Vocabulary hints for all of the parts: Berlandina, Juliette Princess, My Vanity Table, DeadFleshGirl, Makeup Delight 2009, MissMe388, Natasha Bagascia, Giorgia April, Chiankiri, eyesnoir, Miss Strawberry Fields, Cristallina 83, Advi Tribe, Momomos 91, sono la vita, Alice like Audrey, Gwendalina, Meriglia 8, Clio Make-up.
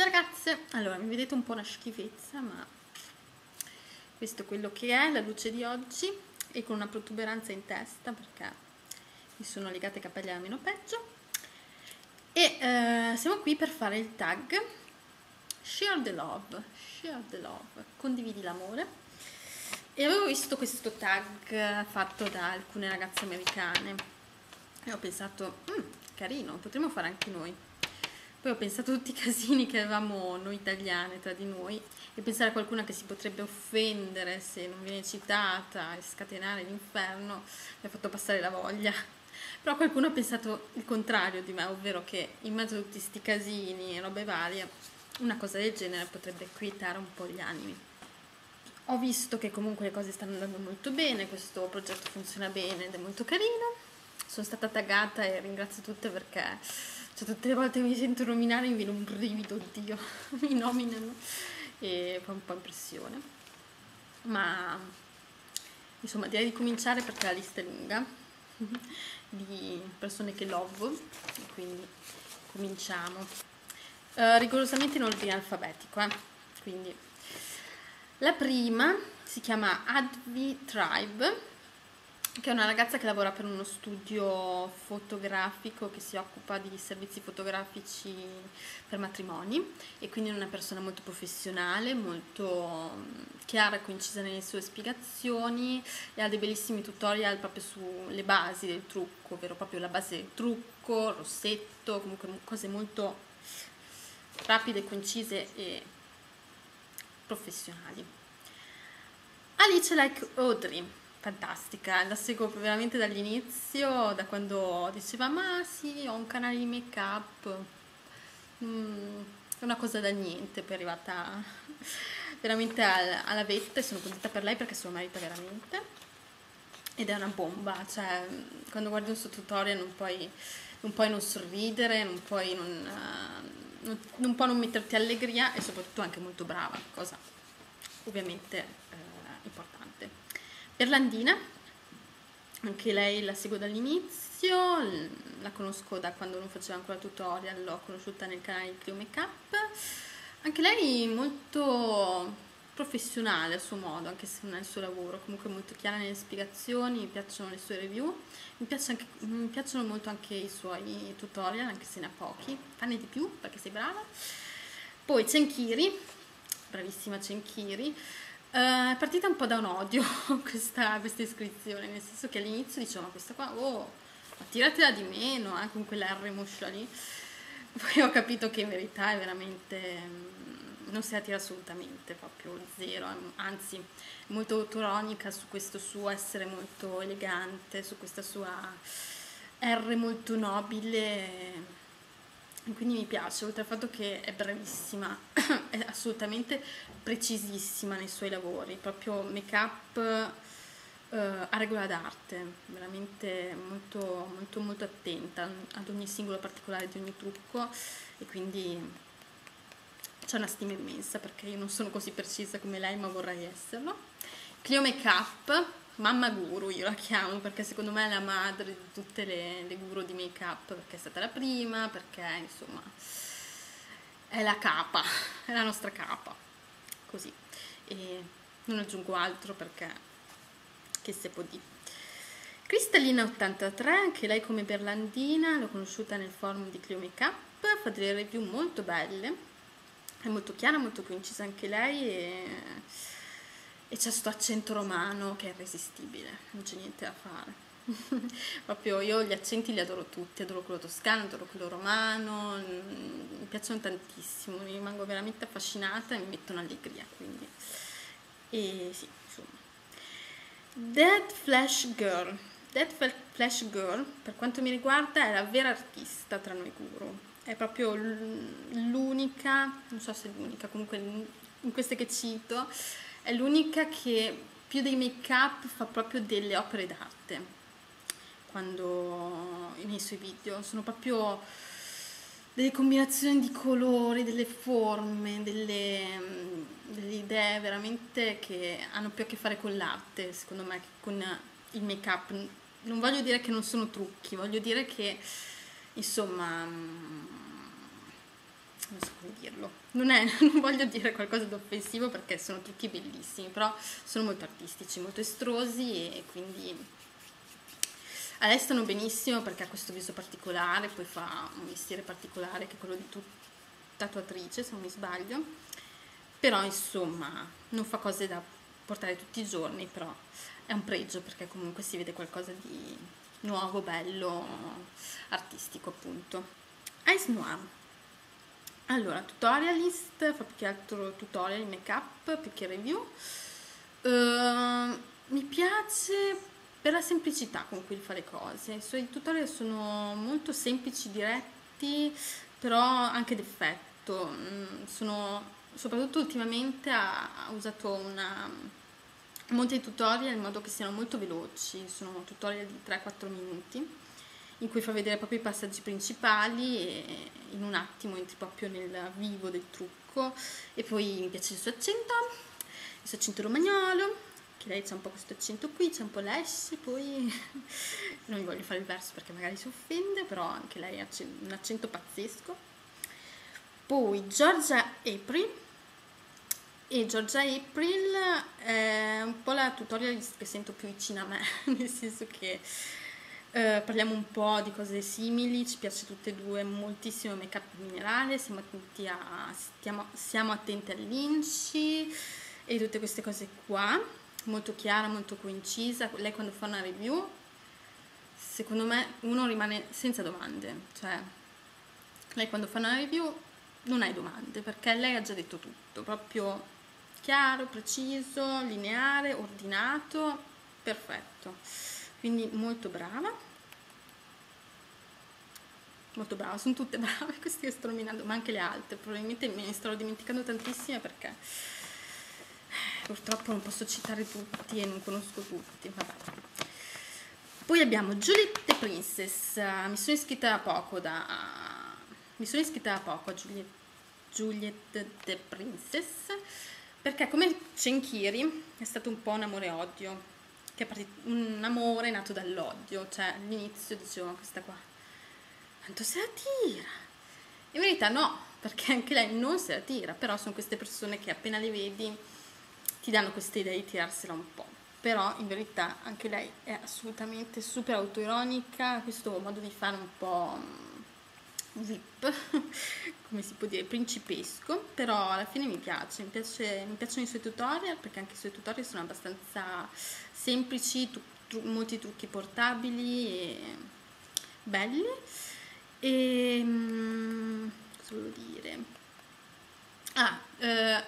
Ciao ragazze, allora mi vedete un po' una schifezza, ma questo è quello che è la luce di oggi, e con una protuberanza in testa perché mi sono legata i capelli alla menopeggio. E siamo qui per fare il tag Share the Love, condividi l'amore. E avevo visto questo tag fatto da alcune ragazze americane e ho pensato, carino, potremmo fare anche noi. Poi ho pensato a tutti i casini che avevamo noi italiane tra di noi, e pensare a qualcuna che si potrebbe offendere se non viene citata e scatenare l'inferno mi ha fatto passare la voglia. Però qualcuno ha pensato il contrario di me, ovvero che in mezzo a tutti sti casini e robe varie una cosa del genere potrebbe quietare un po' gli animi. Ho visto che comunque le cose stanno andando molto bene, questo progetto funziona bene ed è molto carino. Sono stata taggata e ringrazio tutte perché... cioè, tutte le volte che mi sento nominare mi viene un brivido, oddio, mi nominano e fa un po' impressione. Ma insomma direi di cominciare perché la lista è lunga di persone che love, quindi cominciamo. Rigorosamente in ordine alfabetico, quindi la prima si chiama Advi Tribe, che è una ragazza che lavora per uno studio fotografico che si occupa di servizi fotografici per matrimoni, e quindi è una persona molto professionale, molto chiara e concisa nelle sue spiegazioni, e ha dei bellissimi tutorial proprio sulle basi del trucco, ovvero proprio la base del trucco, rossetto, comunque cose molto rapide, concise e professionali. Alice like Audrey, fantastica, la seguo veramente dall'inizio, da quando diceva ma sì, ho un canale di make up, una cosa da niente, poi è arrivata veramente alla vetta, e sono contenta per lei perché se lo merita veramente, ed è una bomba, cioè quando guardi un suo tutorial non puoi non sorridere, non puoi non metterti allegria, e soprattutto anche molto brava, cosa ovviamente importante. Berlandina, anche lei la seguo dall'inizio, la conosco da quando non faceva ancora tutorial, l'ho conosciuta nel canale di Clio Make-up. Anche lei molto professionale a suo modo, anche se non è il suo lavoro, comunque molto chiara nelle spiegazioni, mi piacciono le sue review, mi piacciono molto anche i suoi tutorial, anche se ne ha pochi, fanne di più perché sei brava. Poi Chiankiri, bravissima Chiankiri. È partita un po' da un odio questa iscrizione, nel senso che all'inizio dicevo ma questa qua, oh, ma tiratela di meno, anche con quella R moscia lì. Poi ho capito che in verità è veramente, non si attira assolutamente, proprio zero, anzi è molto autoronica su questo suo essere molto elegante, su questa sua R molto nobile, quindi mi piace, oltre al fatto che è bravissima, è assolutamente precisissima nei suoi lavori, proprio make up a regola d'arte, veramente molto molto molto attenta ad ogni singolo particolare di ogni trucco, e quindi c'è una stima immensa perché io non sono così precisa come lei, ma vorrei esserlo. Clio Make-up, mamma guru io la chiamo, perché secondo me è la madre di tutte le guru di make up, perché è stata la prima, perché insomma è la capa, è la nostra capa, così, e non aggiungo altro perché che se può dire. Cristallina 83, anche lei come Berlandina, l'ho conosciuta nel forum di Clio Make Up, fa delle review molto belle, è molto chiara, molto concisa anche lei, e c'è sto accento romano che è irresistibile, non c'è niente da fare. Proprio io gli accenti li adoro tutti, adoro quello toscano, adoro quello romano, mi piacciono tantissimo, mi rimango veramente affascinata e mi mettono allegria, quindi. E sì, insomma. DeadFleshGirl, per quanto mi riguarda, è la vera artista tra noi guru, è proprio l'unica, non so se è l'unica, comunque in queste che cito è l'unica che più dei make up fa proprio delle opere d'arte, quando nei suoi video sono proprio delle combinazioni di colori, delle forme, delle idee veramente che hanno più a che fare con l'arte, secondo me, che con il make up. Non voglio dire che non sono trucchi, voglio dire che insomma non so come dirlo, non voglio dire qualcosa di offensivo perché sono trucchi bellissimi, però sono molto artistici, molto estrosi e quindi a lei stanno benissimo perché ha questo viso particolare, poi fa un mestiere particolare che è quello di tatuatrice se non mi sbaglio, però insomma non fa cose da portare tutti i giorni, però è un pregio perché comunque si vede qualcosa di nuovo, bello, artistico appunto. Eyesnoir. Allora, tutorialist, fa più che altro tutorial, make up, più che review. Mi piace per la semplicità con cui fa le cose, i suoi tutorial sono molto semplici, diretti, però anche d'effetto. Soprattutto ultimamente ha usato un monte di tutorial in modo che siano molto veloci, sono tutorial di 3-4 minuti in cui fa vedere proprio i passaggi principali e in un attimo entri proprio nel vivo del trucco. E poi mi piace il suo accento romagnolo, che lei c'ha un po' questo accento qui, c'è un po' lash, poi non voglio fare il verso perché magari si offende, però anche lei ha un accento pazzesco. Poi Giorgia April, e Giorgia April è un po' la tutorialist che sento più vicina a me, nel senso che parliamo un po' di cose simili, ci piace tutte e due moltissimo make up minerale, siamo attenti all'inci e tutte queste cose qua, molto chiara, molto concisa. Lei quando fa una review secondo me uno rimane senza domande, cioè lei quando fa una review non hai domande perché lei ha già detto tutto, proprio chiaro, preciso, lineare, ordinato, perfetto. Quindi molto brava, sono tutte brave queste che sto nominando, ma anche le altre, probabilmente me ne sto dimenticando tantissime perché purtroppo non posso citare tutti e non conosco tutti, vabbè. Poi abbiamo Juliette Princess, mi sono iscritta da poco a Juliette Princess perché come Chiankiri è stato un po' un amore e odio, che è partito, un amore nato dall'odio, cioè all'inizio dicevo questa qua quanto se la tira, in verità no, perché anche lei non se la tira, però sono queste persone che appena le vedi ti danno questa idea di tirarsela un po', però in verità anche lei è assolutamente super autoironica, questo modo di fare un po' VIP, come si può dire, principesco, però alla fine mi piacciono i suoi tutorial perché anche i suoi tutorial sono abbastanza semplici, molti trucchi portabili e belli. E cosa volevo dire?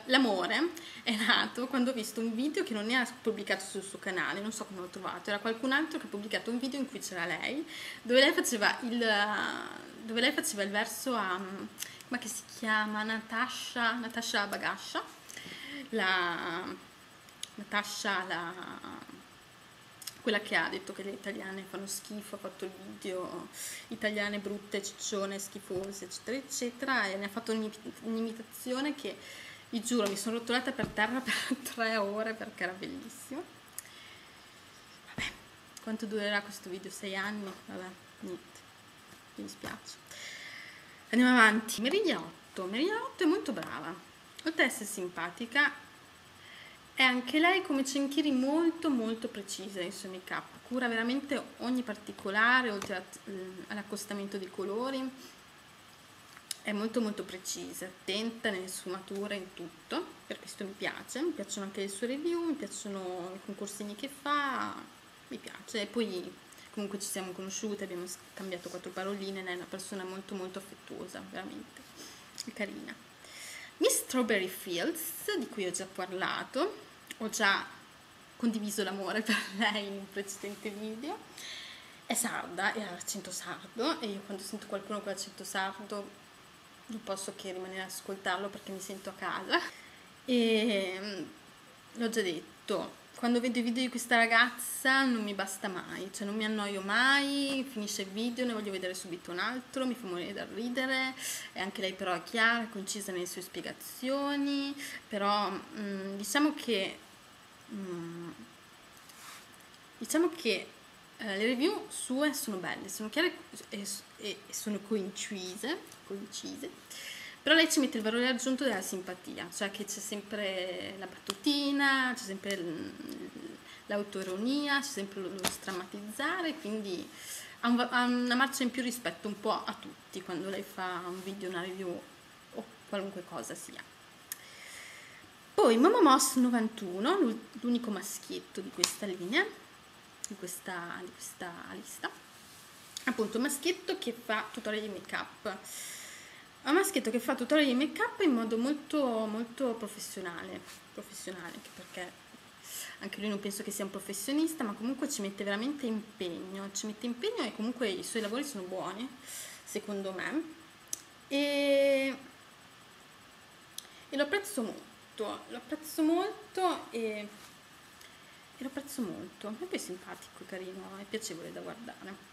L'amore è nato quando ho visto un video che non era pubblicato sul suo canale, non so come l'ho trovato, era qualcun altro che ha pubblicato un video in cui c'era lei, dove lei faceva il verso a, ma che si chiama, Natasha Bagascia, quella che ha detto che le italiane fanno schifo, ha fatto il video italiane brutte, ciccione, schifose, eccetera eccetera, e ne ha fatto un'imitazione che vi giuro mi sono rotolata per terra per 3 ore perché era bellissimo. Vabbè, quanto durerà questo video? 6 anni? Vabbè, niente, mi dispiace. Andiamo avanti. Meriglia 8 è molto brava, oltre ad essere simpatica è anche lei come Chiankiri molto precisa nei suoi make up, cura veramente ogni particolare, oltre all'accostamento dei colori è molto precisa, attenta nelle sfumature, in tutto, per questo mi piace. Mi piacciono anche le sue review, mi piacciono i concorsini che fa, mi piace. E poi comunque ci siamo conosciute, abbiamo scambiato 4 paroline, lei è una persona molto affettuosa, veramente carina. Miss Strawberry Fields, di cui ho già parlato, ho già condiviso l'amore per lei in un precedente video, è sarda e ha l'accento sardo e io quando sento qualcuno con l'accento sardo non posso che rimanere ad ascoltarlo perché mi sento a casa. E l'ho già detto, quando vedo i video di questa ragazza non mi basta mai, cioè non mi annoio mai, finisce il video, ne voglio vedere subito un altro, mi fa morire da ridere. E anche lei però è chiara, concisa nelle sue spiegazioni, però diciamo che le review sue sono belle, sono chiare e sono concise, però lei ci mette il valore aggiunto della simpatia, cioè che c'è sempre la battutina, c'è sempre l'autoironia, c'è sempre lo strammatizzare, quindi ha una marcia in più rispetto un po' a tutti quando lei fa un video, una review o qualunque cosa sia. Poi Momomos 91, l'unico maschietto di questa linea, di questa lista, appunto maschietto che fa tutorial di make up, un maschietto che fa tutorial di make up in modo molto professionale, anche perché anche lui non penso che sia un professionista, ma comunque ci mette veramente impegno, e comunque i suoi lavori sono buoni secondo me, e lo apprezzo molto. È poi simpatico, carino, è piacevole da guardare.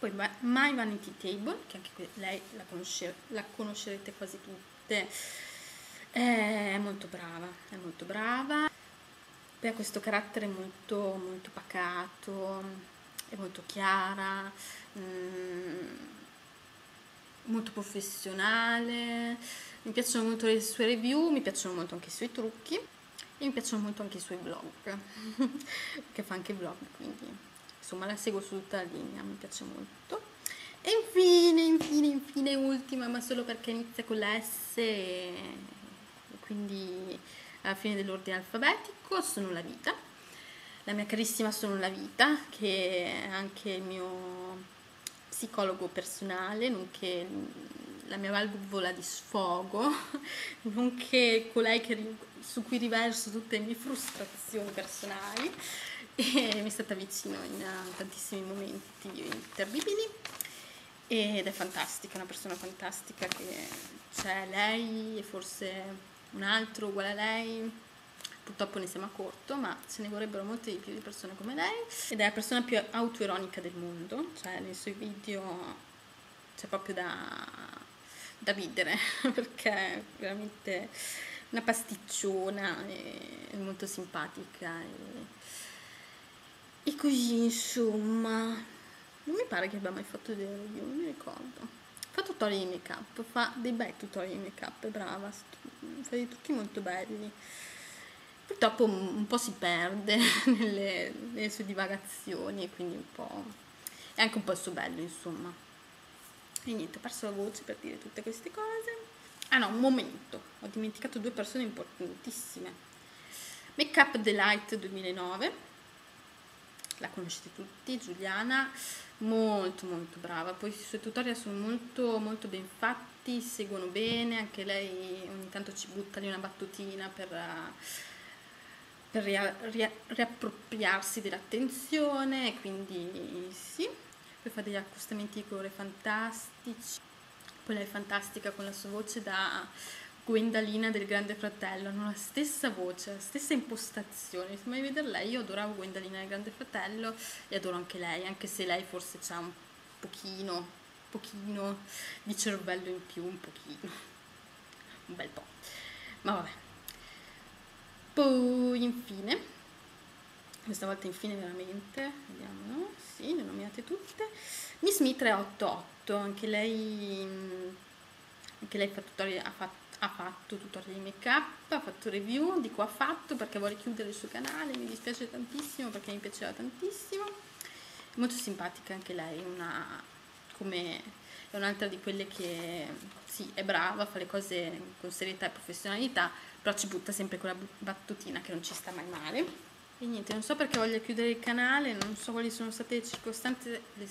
Poi My Vanity Table, che anche lei la conoscerete quasi tutte, è molto brava, poi ha questo carattere molto pacato, è molto chiara, molto professionale. Mi piacciono molto le sue review, mi piacciono molto anche i suoi trucchi e mi piacciono molto anche i suoi vlog, perché fa anche vlog, quindi insomma la seguo su tutta la linea, mi piace molto. E infine, ultima, ma solo perché inizia con la S e quindi alla fine dell'ordine alfabetico, Sono la Vita, la mia carissima Sono la Vita, che è anche il mio psicologo personale, nonché la mia valvola di sfogo, nonché colei su cui riverso tutte le mie frustrazioni personali, e mi è stata vicino in tantissimi momenti terribili, ed è fantastica, una persona fantastica, che c'è lei e forse un altro uguale a lei, purtroppo ne siamo a corto, ma ce ne vorrebbero molte di più di persone come lei, ed è la persona più autoironica del mondo, cioè nei suoi video c'è proprio da ridere, perché è veramente una pasticciona, è molto simpatica e così, insomma. Non mi pare che abbia mai fatto delle review, non mi ricordo. Fa tutorial di make up, fa dei bei tutorial di make up, è brava, fa dei trucchi molto belli. Purtroppo un po' si perde nelle sue divagazioni, quindi un po' è anche un po' il suo bello, insomma. E niente, ho perso la voce per dire tutte queste cose. Ah no, un momento, ho dimenticato due persone importantissime. Makeup Delight 2009, la conoscete tutti, Giuliana, molto brava. Poi i suoi tutorial sono molto ben fatti, seguono bene, anche lei ogni tanto ci butta lì una battutina per riappropriarsi dell'attenzione, quindi sì. Poi fa degli accostamenti di colore fantastici, poi lei è fantastica con la sua voce da Gwendalina del Grande Fratello, hanno la stessa voce, la stessa impostazione, se mai veder lei, io adoravo Gwendalina del Grande Fratello e adoro anche lei, anche se lei forse ha un pochino di cervello in più, un bel po', ma vabbè. Poi infine, questa volta infine veramente, vediamo, sì, le nominate tutte, MissMe388, anche lei fa tutorial, ha fatto tutorial di make up, ha fatto review, dico ha fatto perché vuole chiudere il suo canale, mi dispiace tantissimo perché mi piaceva tantissimo, molto simpatica anche lei, è un'altra di quelle che sì, è brava, fa le cose con serietà e professionalità, però ci butta sempre quella battutina che non ci sta mai male. E niente, non so perché voglia chiudere il canale, non so quali sono state le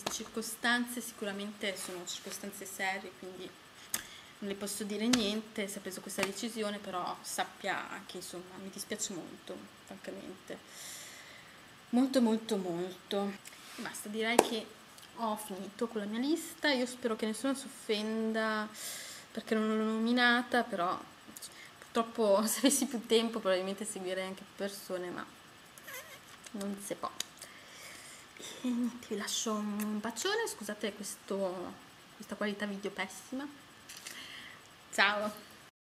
circostanze, sicuramente sono circostanze serie, quindi non le posso dire niente, si è preso questa decisione, però sappia che insomma mi dispiace molto, francamente, molto. E basta, direi che ho finito con la mia lista, io spero che nessuno si offenda perché non l'ho nominata, però purtroppo se avessi più tempo probabilmente seguirei anche più persone, ma non si può. E niente, vi lascio un bacione, scusate questa qualità video pessima, ciao.